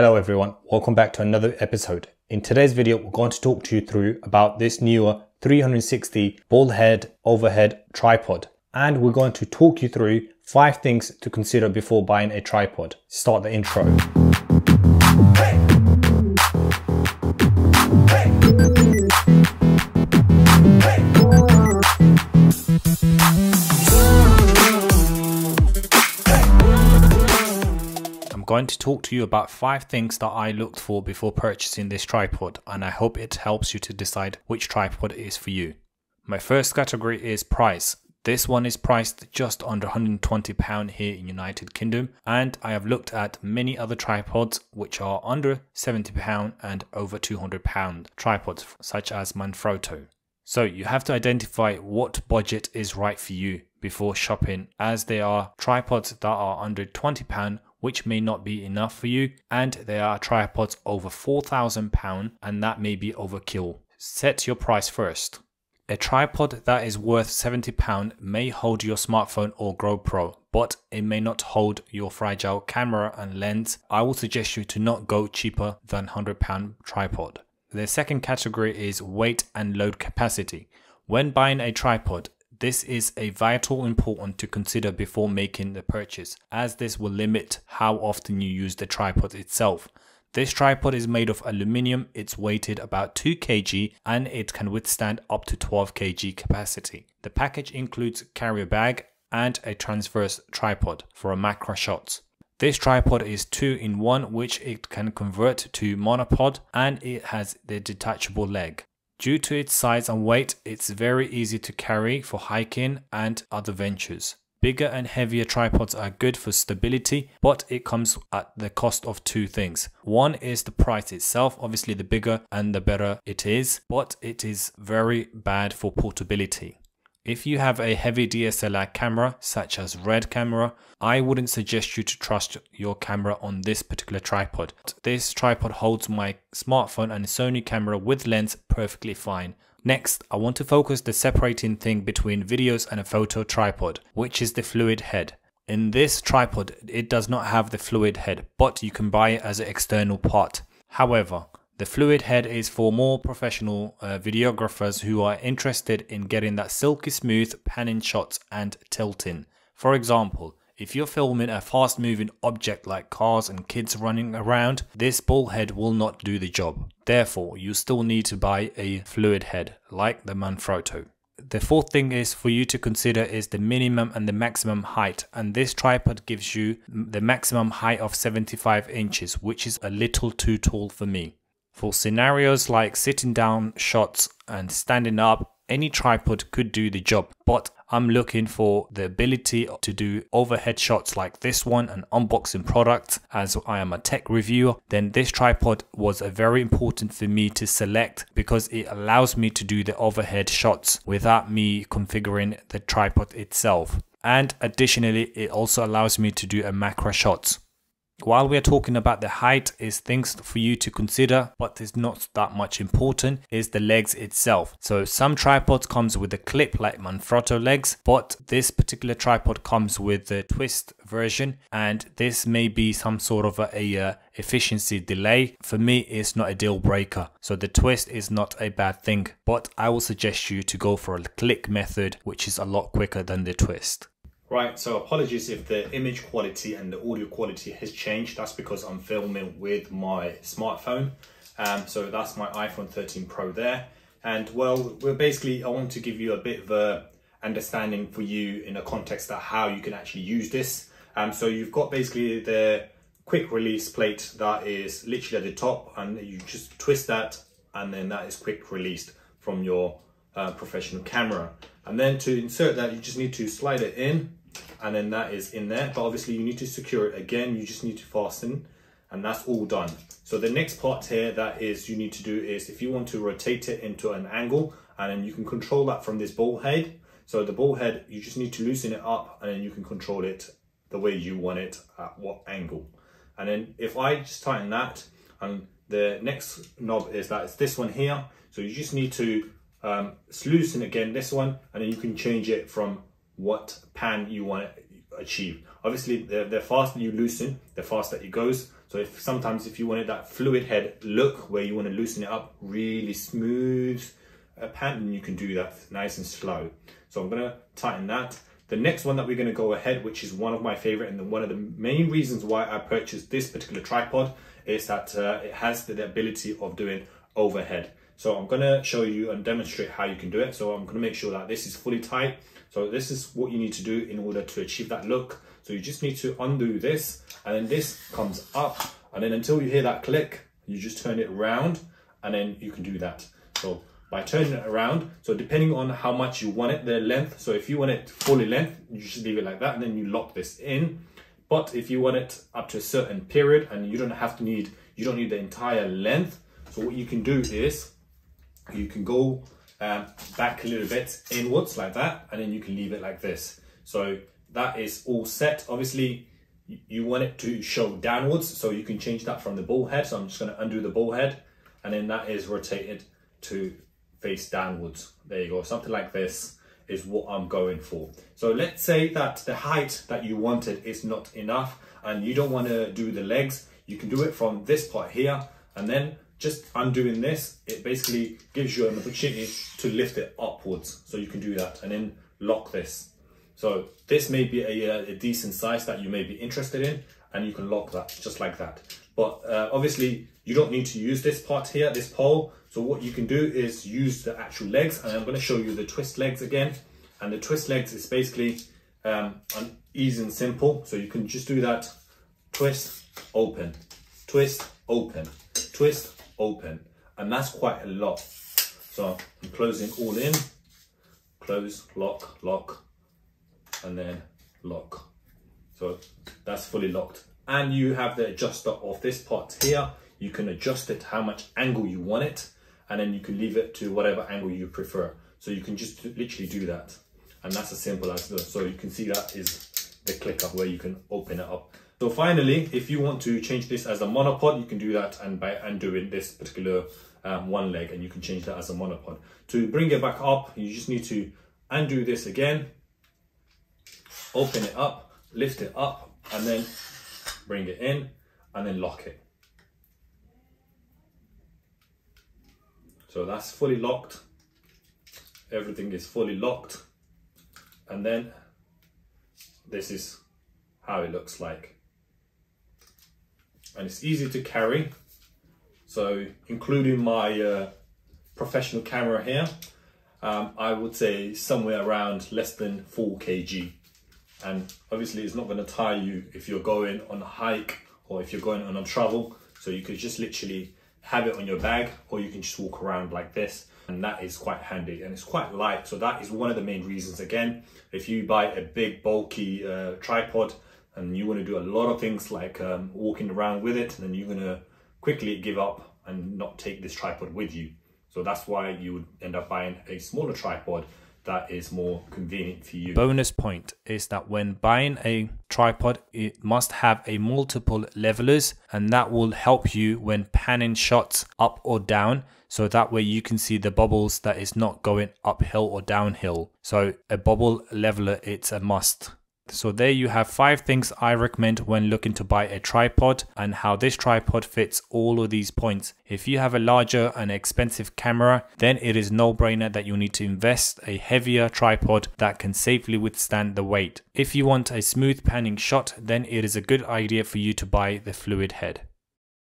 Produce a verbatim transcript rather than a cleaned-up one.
Hello everyone, welcome back to another episode. In today's video, we're going to talk to you through about this newer three sixty ball head overhead tripod. And we're going to talk you through five things to consider before buying a tripod. Start the intro. Hey. Going to talk to you about five things that I looked for before purchasing this tripod, and I hope it helps you to decide which tripod is for you. My first category is price. This one is priced just under one hundred and twenty pounds here in United Kingdom, and I have looked at many other tripods which are under seventy pounds and over two hundred pounds tripods such as Manfrotto. So you have to identify what budget is right for you before shopping, as there are tripods that are under twenty pounds which may not be enough for you, and there are tripods over four thousand pounds and that may be overkill. Set your price first. A tripod that is worth seventy pounds may hold your smartphone or GoPro, but it may not hold your fragile camera and lens. I will suggest you to not go cheaper than one hundred pound tripod. The second category is weight and load capacity. When buying a tripod, this is a vital important to consider before making the purchase, as this will limit how often you use the tripod itself. This tripod is made of aluminium, it's weighted about two kilograms and it can withstand up to twelve kilograms capacity. The package includes carrier bag and a transverse tripod for macro shots. This tripod is two in one, which it can convert to monopod, and it has the detachable leg. Due to its size and weight, it's very easy to carry for hiking and other ventures. Bigger and heavier tripods are good for stability, but it comes at the cost of two things. One is the price itself. Obviously, the bigger and the better it is, but it is very bad for portability. If you have a heavy D S L R camera, such as RED camera, I wouldn't suggest you to trust your camera on this particular tripod. This tripod holds my smartphone and Sony camera with lens perfectly fine. Next, I want to focus the separating thing between videos and a photo tripod, which is the fluid head. In this tripod, it does not have the fluid head, but you can buy it as an external part. However, the fluid head is for more professional uh, videographers who are interested in getting that silky smooth panning shots and tilting. For example, if you're filming a fast moving object like cars and kids running around, this ball head will not do the job. Therefore, you still need to buy a fluid head like the Manfrotto. The fourth thing is for you to consider is the minimum and the maximum height, and this tripod gives you the maximum height of seventy-five inches, which is a little too tall for me. For scenarios like sitting down shots and standing up, any tripod could do the job, but I'm looking for the ability to do overhead shots like this one and unboxing products, as I am a tech reviewer. Then this tripod was a very important for me to select because it allows me to do the overhead shots without me configuring the tripod itself. And additionally, it also allows me to do a macro shots. While we are talking about the height, is things for you to consider, but is not that much important, is the legs itself. So some tripods comes with a clip like Manfrotto legs, but this particular tripod comes with the twist version, and this may be some sort of a, a uh, efficiency delay. For me, it's not a deal breaker. So the twist is not a bad thing, but I will suggest you to go for a click method, which is a lot quicker than the twist. Right, so apologies if the image quality and the audio quality has changed. That's because I'm filming with my smartphone. Um, so that's my iPhone thirteen Pro there. And well, we're basically, I want to give you a bit of a understanding for you in a context of how you can actually use this. Um, so you've got basically the quick release plate that is literally at the top, and you just twist that, and then that is quick released from your uh, professional camera. And then to insert that, you just need to slide it in, and then that is in there, but obviously you need to secure it again. You just need to fasten, and that's all done. So the next part here that is you need to do is if you want to rotate it into an angle, and then you can control that from this ball head. So the ball head, you just need to loosen it up, and then you can control it the way you want it at what angle. And then if I just tighten that, and the next knob is that it's this one here. So you just need to um, loosen again this one, and then you can change it from what pan you want it achieved. Obviously, the, the faster you loosen, the faster it goes. So if sometimes if you wanted that fluid head look where you want to loosen it up, really smooth uh, pan, then you can do that nice and slow. So I'm going to tighten that. The next one that we're going to go ahead, which is one of my favorite and one of the main reasons why I purchased this particular tripod, is that uh, it has the, the ability of doing overhead. So I'm going to show you and demonstrate how you can do it. So I'm going to make sure that this is fully tight. So this is what you need to do in order to achieve that look. So you just need to undo this, and then this comes up, and then until you hear that click, you just turn it around, and then you can do that. So by turning it around, so depending on how much you want it, the length. So if you want it fully length, you just leave it like that, and then you lock this in. But if you want it up to a certain period, and you don't have to need, you don't need the entire length. So what you can do is, you can go um, back a little bit inwards like that, and then you can leave it like this. So that is all set. Obviously you want it to show downwards, so you can change that from the ball head. So I'm just going to undo the ball head, and then that is rotated to face downwards. There you go, something like this is what I'm going for. So let's say that the height that you wanted is not enough and you don't want to do the legs. You can do it from this part here, and then just undoing this, it basically gives you an opportunity to lift it upwards. So you can do that and then lock this. So this may be a, a decent size that you may be interested in, and you can lock that just like that. But uh, obviously you don't need to use this part here, this pole. So what you can do is use the actual legs, and I'm going to show you the twist legs again. And the twist legs is basically um, easy and simple. So you can just do that, twist, open, twist, open, twist, open, and that's quite a lot. So I'm closing all in, close, lock, lock, and then lock. So that's fully locked, and you have the adjuster of this part here. You can adjust it how much angle you want it, and then you can leave it to whatever angle you prefer. So you can just literally do that, and that's as simple as this. So you can see that is the clicker where you can open it up. So finally, if you want to change this as a monopod, you can do that, and by undoing this particular um, one leg, and you can change that as a monopod. To bring it back up, you just need to undo this again, open it up, lift it up, and then bring it in, and then lock it. So that's fully locked. Everything is fully locked. And then this is how it looks like. And it's easy to carry. So including my uh, professional camera here, um, I would say somewhere around less than four kilograms. And obviously it's not going to tire you if you're going on a hike or if you're going on a travel. So you could just literally have it on your bag, or you can just walk around like this, and that is quite handy, and it's quite light. So that is one of the main reasons. Again, if you buy a big bulky uh, tripod and you want to do a lot of things like um, walking around with it, then you're going to quickly give up and not take this tripod with you. So that's why you would end up buying a smaller tripod that is more convenient for you. Bonus point is that when buying a tripod, it must have a multiple levelers, and that will help you when panning shots up or down. So that way you can see the bubbles that is not going uphill or downhill. So a bubble leveler, it's a must. So there you have five things I recommend when looking to buy a tripod, and how this tripod fits all of these points. If you have a larger and expensive camera, then it is no brainer that you need to invest a heavier tripod that can safely withstand the weight. If you want a smooth panning shot, then it is a good idea for you to buy the fluid head.